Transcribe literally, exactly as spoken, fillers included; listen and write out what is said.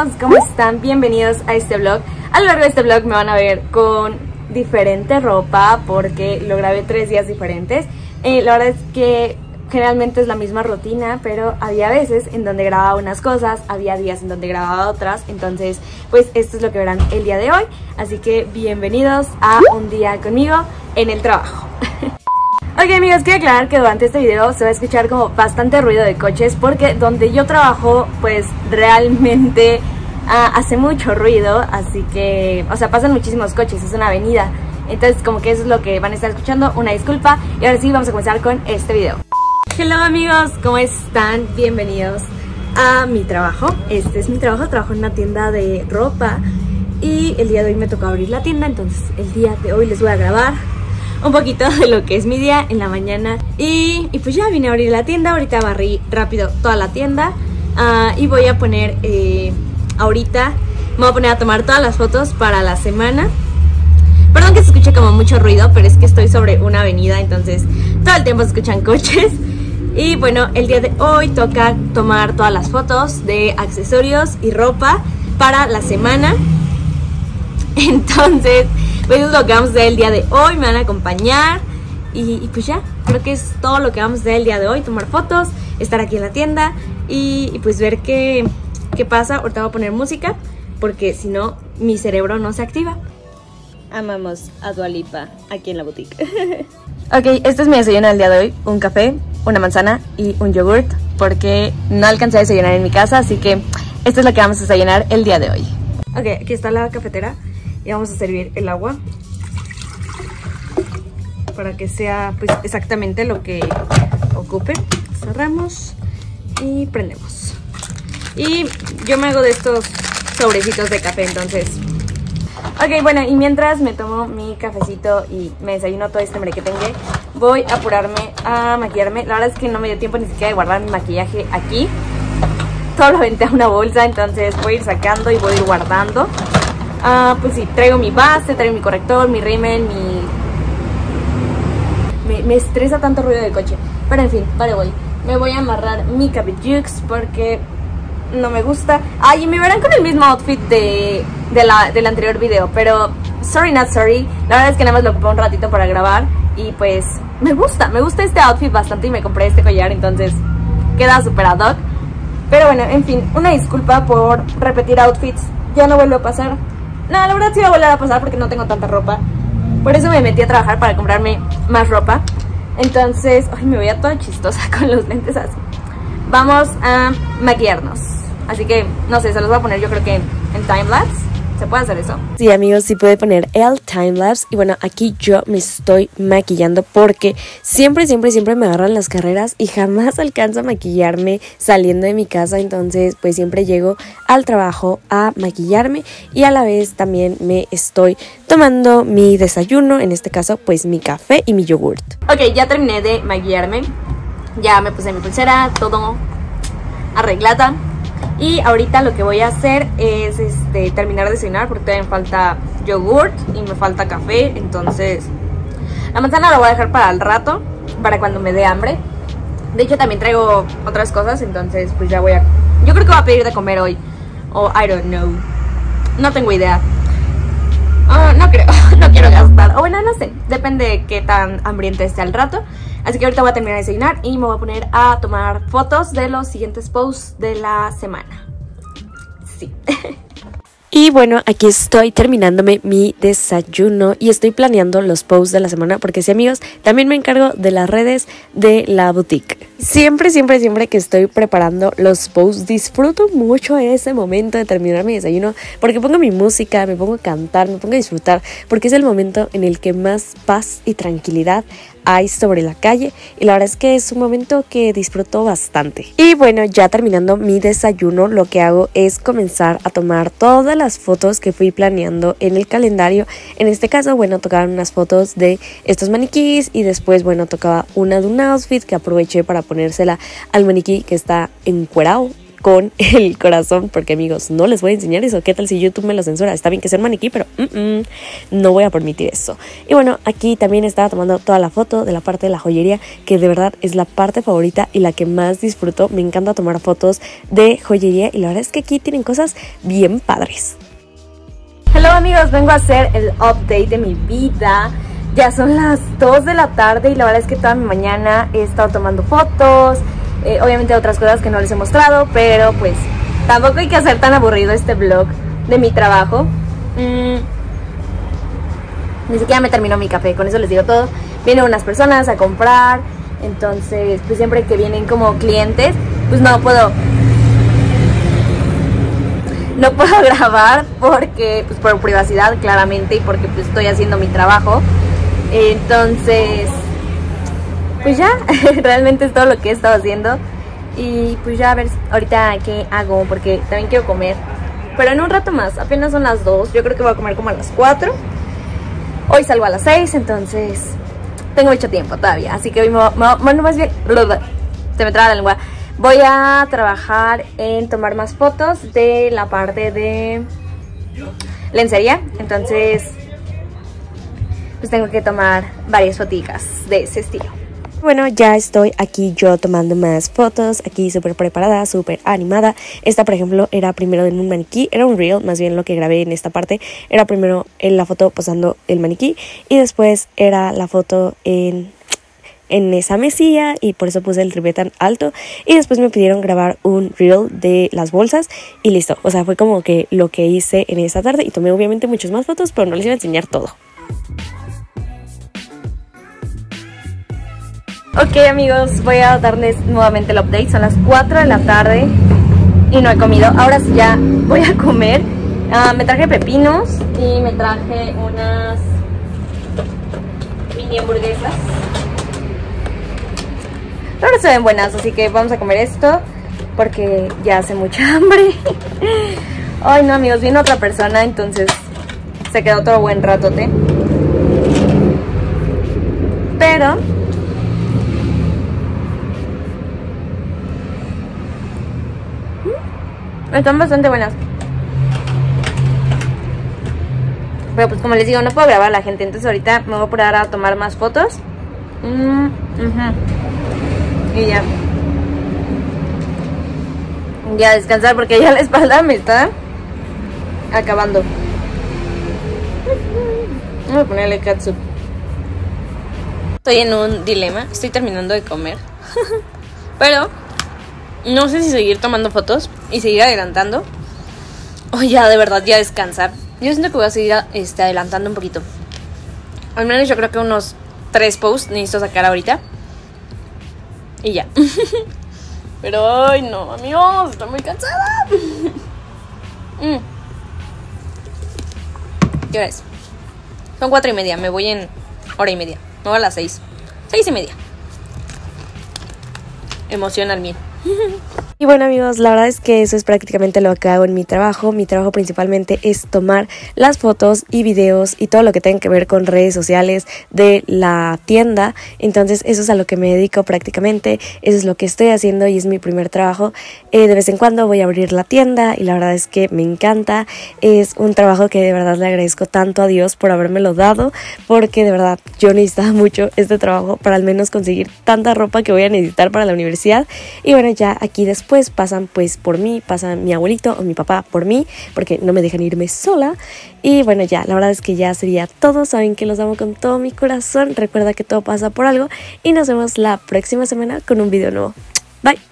amigos, ¿cómo están? Bienvenidos a este vlog. A lo largo de este vlog me van a ver con diferente ropa porque lo grabé tres días diferentes. Eh, la verdad es que generalmente es la misma rutina, pero había veces en donde grababa unas cosas, había días en donde grababa otras. Entonces, pues esto es lo que verán el día de hoy. Así que bienvenidos a un día conmigo en el trabajo. Ok amigos, quiero aclarar que durante este video se va a escuchar como bastante ruido de coches porque donde yo trabajo pues realmente uh, hace mucho ruido, así que, o sea, pasan muchísimos coches, es una avenida, entonces como que eso es lo que van a estar escuchando, una disculpa. Y ahora sí, vamos a comenzar con este video. Hello amigos, ¿cómo están? Bienvenidos a mi trabajo. Este es mi trabajo, trabajo en una tienda de ropa y el día de hoy me tocó abrir la tienda, entonces el día de hoy les voy a grabar un poquito de lo que es mi día en la mañana. Y, y pues ya vine a abrir la tienda. Ahorita barrí rápido toda la tienda. uh, Y voy a poner eh, ahorita me voy a poner a tomar todas las fotos para la semana. Perdón que se escuche como mucho ruido, pero es que estoy sobre una avenida, entonces todo el tiempo se escuchan coches. Y bueno, el día de hoy toca tomar todas las fotos de accesorios y ropa para la semana. Entonces pues eso es lo que vamos a hacer el día de hoy, me van a acompañar y, y pues ya, creo que es todo lo que vamos a hacer el día de hoy, tomar fotos, estar aquí en la tienda y, y pues ver qué, qué pasa. Ahorita voy a poner música porque si no, mi cerebro no se activa. Amamos a Dua Lipa aquí en la boutique. Ok, este es mi desayuno del día de hoy, un café, una manzana y un yogurt porque no alcancé a desayunar en mi casa, así que esto es lo que vamos a desayunar el día de hoy. Ok, aquí está la cafetera. Y vamos a servir el agua para que sea pues exactamente lo que ocupe. Cerramos y prendemos. Y yo me hago de estos sobrecitos de café, entonces. Ok, bueno, y mientras me tomo mi cafecito y me desayuno todo este merequetengue, voy a apurarme a maquillarme. La verdad es que no me dio tiempo ni siquiera de guardar mi maquillaje aquí. Todo lo aventé a una bolsa, entonces voy a ir sacando y voy a ir guardando. Ah, pues sí, traigo mi base, traigo mi corrector, mi rímel, mi... Me, me estresa tanto ruido de coche. Pero en fin, para voy. Me voy a amarrar mi capellux porque no me gusta. Ay, ah, me verán con el mismo outfit de, de la, del anterior video, pero sorry not sorry. La verdad es que nada más lo ocupé un ratito para grabar y pues me gusta, me gusta este outfit bastante y me compré este collar, entonces queda súper ad hoc. Pero bueno, en fin, una disculpa por repetir outfits. Ya no vuelvo a pasar. No, la verdad sí va a volver a pasar porque no tengo tanta ropa. Por eso me metí a trabajar para comprarme más ropa. Entonces, ay, me veía toda chistosa con los lentes así. Vamos a maquillarnos. Así que, no sé, se los voy a poner yo creo que en, en timelapse. ¿Se puede hacer eso? Sí, amigos, sí puede poner el timelapse. Y bueno, aquí yo me estoy maquillando porque siempre, siempre, siempre me agarran las carreras y jamás alcanzo a maquillarme saliendo de mi casa. Entonces, pues siempre llego al trabajo a maquillarme y a la vez también me estoy tomando mi desayuno. En este caso, pues mi café y mi yogurt. Ok, ya terminé de maquillarme. Ya me puse mi pulsera, todo arreglada. Y ahorita lo que voy a hacer es este, terminar de desayunar porque todavía me falta yogurt y me falta café. Entonces la manzana la voy a dejar para el rato, para cuando me dé hambre. De hecho también traigo otras cosas, entonces pues ya voy a... Yo creo que voy a pedir de comer hoy. O I don't know. No tengo idea. Oh, no creo, no quiero gastar. O bueno, no sé, depende de qué tan hambrienta esté al rato. Así que ahorita voy a terminar de desayunar y me voy a poner a tomar fotos de los siguientes posts de la semana. Sí. Y bueno, aquí estoy terminándome mi desayuno y estoy planeando los posts de la semana porque sí, amigos, también me encargo de las redes de la boutique. Siempre, siempre, siempre que estoy preparando los posts disfruto mucho ese momento de terminar mi desayuno porque pongo mi música, me pongo a cantar, me pongo a disfrutar porque es el momento en el que más paz y tranquilidad hay sobre la calle y la verdad es que es un momento que disfruto bastante. Y bueno, ya terminando mi desayuno, lo que hago es comenzar a tomar todas las fotos que fui planeando en el calendario. En este caso, bueno, tocaban unas fotos de estos maniquís y después, bueno, tocaba una de un outfit que aproveché para ponérsela al maniquí que está encuerado, con el corazón, porque amigos, no les voy a enseñar eso. ¿Qué tal si YouTube me lo censura? Está bien que sea un maniquí, pero mm -mm, no voy a permitir eso. Y bueno, aquí también estaba tomando toda la foto de la parte de la joyería, que de verdad es la parte favorita y la que más disfruto. Me encanta tomar fotos de joyería y la verdad es que aquí tienen cosas bien padres. Hello amigos, vengo a hacer el update de mi vida. Ya son las dos de la tarde y la verdad es que toda mi mañana he estado tomando fotos. Eh, obviamente otras cosas que no les he mostrado, pero pues tampoco hay que hacer tan aburrido este vlog de mi trabajo. Mm. Ni siquiera me terminó mi café, con eso les digo todo. Vienen unas personas a comprar, entonces pues siempre que vienen como clientes, pues no puedo no puedo grabar porque pues por privacidad claramente y porque pues estoy haciendo mi trabajo. Entonces pues ya, realmente es todo lo que he estado haciendo. Y pues ya a ver ahorita qué hago, porque también quiero comer, pero en un rato más, apenas son las dos. Yo creo que voy a comer como a las cuatro. Hoy salgo a las seis, entonces tengo mucho tiempo todavía. Así que hoy me voy a, bueno, más bien, se me traba la lengua. Voy a trabajar en tomar más fotos de la parte de lencería. Entonces pues tengo que tomar varias foticas de ese estilo. Bueno, ya estoy aquí yo tomando más fotos, aquí súper preparada, súper animada. Esta, por ejemplo, era primero en un maniquí, era un reel, más bien lo que grabé en esta parte. Era primero en la foto posando el maniquí y después era la foto en... en esa mesilla, y por eso puse el ribet tan alto, y después me pidieron grabar un reel de las bolsas y listo. O sea, fue como que lo que hice en esa tarde y tomé obviamente muchas más fotos, pero no les iba a enseñar todo. Ok amigos, voy a darles nuevamente el update. Son las cuatro de la tarde y no he comido. Ahora sí ya voy a comer. uh, Me traje pepinos y me traje unas mini hamburguesas. Ahora se ven buenas, así que vamos a comer esto porque ya hace mucha hambre. Ay no amigos, vino otra persona, entonces se quedó todo buen ratote. Pero están bastante buenas. Pero pues como les digo, no puedo grabar a la gente, entonces ahorita me voy a apurar a tomar más fotos. Mm, uh-huh. Y ya Ya descansar porque ya la espalda me está acabando. Voy a ponerle catsup. Estoy en un dilema, estoy terminando de comer pero no sé si seguir tomando fotos y seguir adelantando o ya de verdad ya descansar. Yo siento que voy a seguir este, adelantando un poquito. Al menos yo creo que unos tres posts necesito sacar ahorita y ya. Pero ay no amigos, estoy muy cansada. ¿Qué hora es? Son cuatro y media, me voy en hora y media. Me voy a las seis, seis y media. Emoción al mil. Y bueno amigos, la verdad es que eso es prácticamente lo que hago en mi trabajo. Mi trabajo principalmente es tomar las fotos y videos y todo lo que tenga que ver con redes sociales de la tienda. Entonces eso es a lo que me dedico prácticamente, eso es lo que estoy haciendo y es mi primer trabajo. Eh, de vez en cuando voy a abrir la tienda y la verdad es que me encanta. Es un trabajo que de verdad le agradezco tanto a Dios por habérmelo dado, porque de verdad yo necesitaba mucho este trabajo para al menos conseguir tanta ropa que voy a necesitar para la universidad. Y bueno, ya aquí después pues pasan pues por mí, pasan mi abuelito o mi papá por mí, porque no me dejan irme sola. Y bueno ya, la verdad es que ya sería todo, saben que los amo con todo mi corazón, recuerda que todo pasa por algo y nos vemos la próxima semana con un video nuevo. Bye.